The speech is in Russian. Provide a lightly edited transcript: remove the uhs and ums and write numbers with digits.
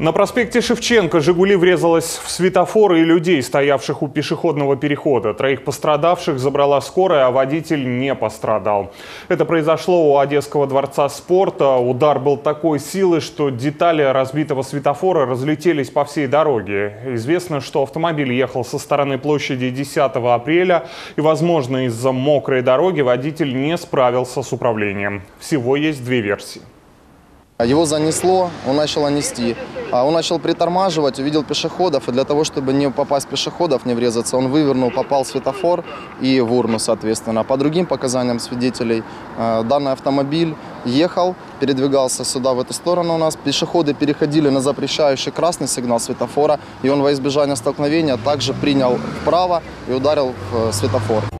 На проспекте Шевченко «Жигули» врезалась в светофоры и людей, стоявших у пешеходного перехода. Троих пострадавших забрала скорая, а водитель не пострадал. Это произошло у Одесского дворца спорта. Удар был такой силы, что детали разбитого светофора разлетелись по всей дороге. Известно, что автомобиль ехал со стороны площади 10 апреля. И, возможно, из-за мокрой дороги водитель не справился с управлением. Всего есть две версии. Его занесло, он начал нести. Он начал притормаживать, увидел пешеходов, и для того, чтобы не попасть пешеходов, не врезаться, он вывернул, попал в светофор и в урну, соответственно. По другим показаниям свидетелей, данный автомобиль ехал, передвигался сюда, в эту сторону у нас. Пешеходы переходили на запрещающий красный сигнал светофора, и он во избежание столкновения также принял вправо и ударил в светофор.